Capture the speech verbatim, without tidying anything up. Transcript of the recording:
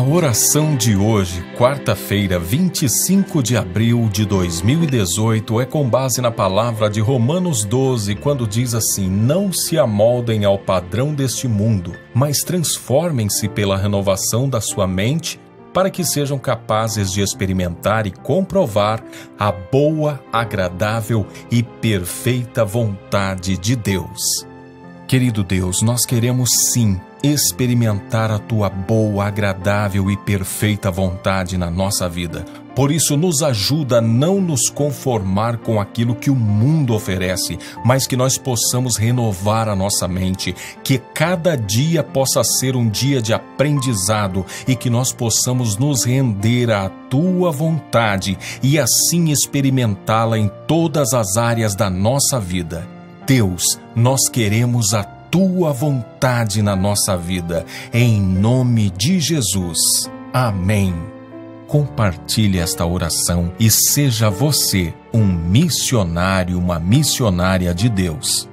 A oração de hoje, quarta-feira, vinte e cinco de abril de dois mil e dezoito, é com base na palavra de Romanos doze, quando diz assim: não se amoldem ao padrão deste mundo, mas transformem-se pela renovação da sua mente, para que sejam capazes de experimentar e comprovar a boa, agradável e perfeita vontade de Deus. Querido Deus, nós queremos sim experimentar a Tua boa, agradável e perfeita vontade na nossa vida. Por isso, nos ajuda a não nos conformar com aquilo que o mundo oferece, mas que nós possamos renovar a nossa mente, que cada dia possa ser um dia de aprendizado e que nós possamos nos render à Tua vontade e assim experimentá-la em todas as áreas da nossa vida. Deus, nós queremos a Tua vontade na nossa vida, em nome de Jesus. Amém. Compartilhe esta oração e seja você um missionário, uma missionária de Deus.